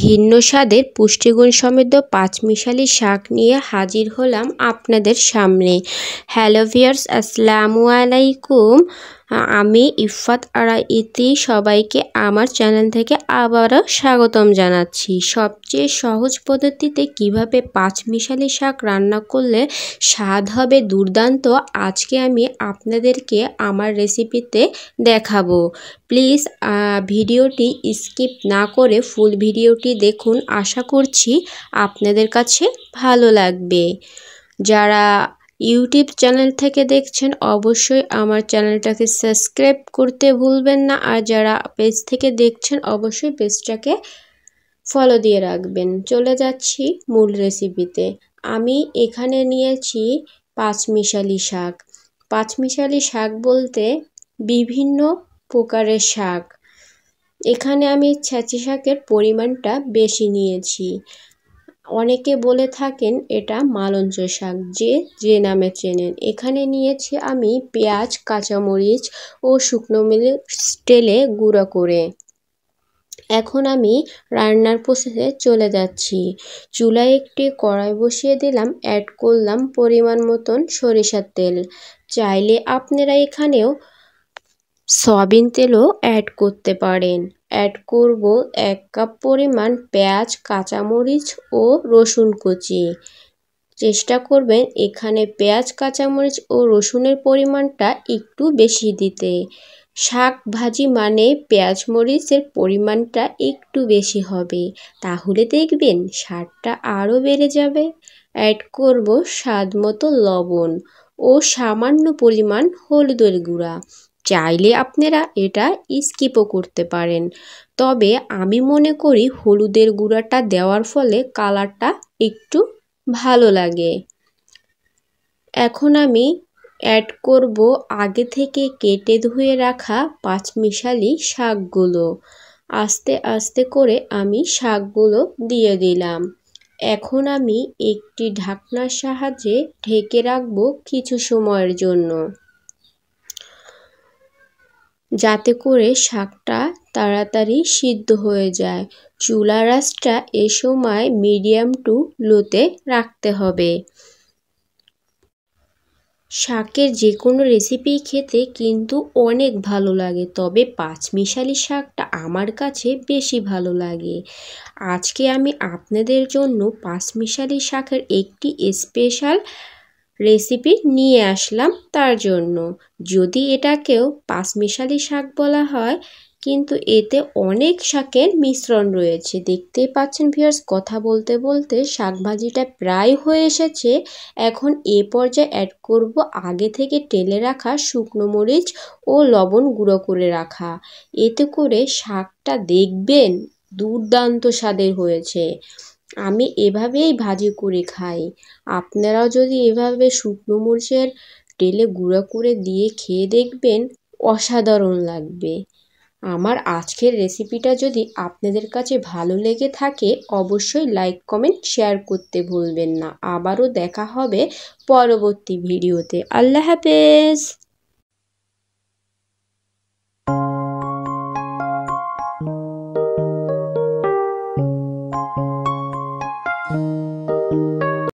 ভিন্ন স্বাদের পুষ্টিগুণ সমৃদ্ধ পাঁচমিশালী শাক নিয়ে হাজির হলাম আপনাদের সামনে। হ্যালো ভিউয়ার্স, আসসালামু আলাইকুম। আমি ইফফাত আরা এতি, সবাইকে আমার চ্যানেল থেকে আবারও স্বাগতম জানাচ্ছি। সবচেয়ে সহজ পদ্ধতিতে কিভাবে পাঁচমিশালী শাক রান্না করলে স্বাদ হবে দুর্দান্ত, আজকে আমি আপনাদেরকে আমার রেসিপিতে দেখাবো। প্লিজ ভিডিওটি স্কিপ না করে ফুল ভিডিওটি দেখুন, আশা করছি আপনাদের কাছে ভালো লাগবে। যারা ইউটিউব চ্যানেল থেকে দেখছেন অবশ্যই আমার চ্যানেলটাকে সাবস্ক্রাইব করতে ভুলবেন না, আর যারা পেজ থেকে দেখছেন অবশ্যই পেজটাকে ফলো দিয়ে রাখবেন। চলে যাচ্ছি মূল রেসিপিতে। আমি এখানে নিয়েছি পাঁচমিশালী শাক। পাঁচমিশালী শাক বলতে বিভিন্ন প্রকারের শাক। এখানে আমি ছেঁচি শাকের পরিমাণটা বেশি নিয়েছি। অনেকে বলে থাকেন এটা মালঞ্চ শাক, যে নামে চেনেন। এখানে নিয়েছি আমি পেঁয়াজ, কাঁচামরিচ ও শুকনো মরিচ তেলে গুঁড়ো করে। এখন আমি রান্নার প্রসেসে চলে যাচ্ছি। চুলায় একটি কড়াই বসিয়ে দিলাম, অ্যাড করলাম পরিমাণ মতন সরিষার তেল। চাইলে আপনারা এখানেও সয়াবিন তেলও অ্যাড করতে পারেন। অ্যাড করব 1 কাপ পরিমাণ পেঁয়াজ, কাঁচামরিচ ও রসুন কুচি। চেষ্টা করবেন এখানে পেঁয়াজ, কাঁচামরিচ ও রসুনের পরিমাণটা একটু বেশি দিতে। শাক ভাজি মানে পেঁয়াজ মরিচের পরিমাণটা একটু বেশি হবে, তাহলে দেখবেন স্বাদটা আরও বেড়ে যাবে। অ্যাড করব স্বাদ মতো লবণ ও সামান্য পরিমাণ হলুদের গুঁড়া। চাইলে আপনারা এটা স্কিপও করতে পারেন, তবে আমি মনে করি হলুদের গুঁড়াটা দেওয়ার ফলে কালারটা একটু ভালো লাগে। এখন আমি অ্যাড করব আগে থেকে কেটে ধুয়ে রাখা পাঁচমিশালী শাকগুলো। আস্তে আস্তে করে আমি শাকগুলো দিয়ে দিলাম। এখন আমি একটি ঢাকনার সাহায্যে ঢেকে রাখবো কিছু সময়ের জন্য, যাতে করে শাকটা তাড়াতাড়ি সিদ্ধ হয়ে যায়। চুলার আঁচটা এ সময় মিডিয়াম টু লোতে রাখতে হবে। শাকের যে কোনো রেসিপি খেতে কিন্তু অনেক ভালো লাগে, তবে পাঁচমিশালী শাকটা আমার কাছে বেশি ভালো লাগে। আজকে আমি আপনাদের জন্য পাঁচমিশালী শাকের একটি স্পেশাল রেসিপি নিয়ে আসলাম। তার জন্য যদি এটাকেও পাঁচমিশালী শাক বলা হয়, কিন্তু এতে অনেক শাকের মিশ্রণ রয়েছে। দেখতেই পাচ্ছেন ভিউয়ার্স, কথা বলতে বলতে শাক ভাজিটা প্রায় হয়ে এসেছে। এখন এ পর্যায়ে অ্যাড করব আগে থেকে টেলে রাখা শুকনো মরিচ ও লবণ গুঁড়ো করে রাখা। এতে করে শাকটা দেখবেন দুর্দান্ত স্বাদের হয়েছে। আমি এভাবেই ভাজি করে খাই। আপনারাও যদি এভাবে শুকনো মরিচের তেলে গুঁড়া করে দিয়ে খেয়ে দেখবেন, অসাধারণ লাগবে। আমার আজকের রেসিপিটা যদি আপনাদের কাছে ভালো লেগে থাকে অবশ্যই লাইক, কমেন্ট, শেয়ার করতে ভুলবেন না। আবারও দেখা হবে পরবর্তী ভিডিওতে। আল্লাহ হাফেজ।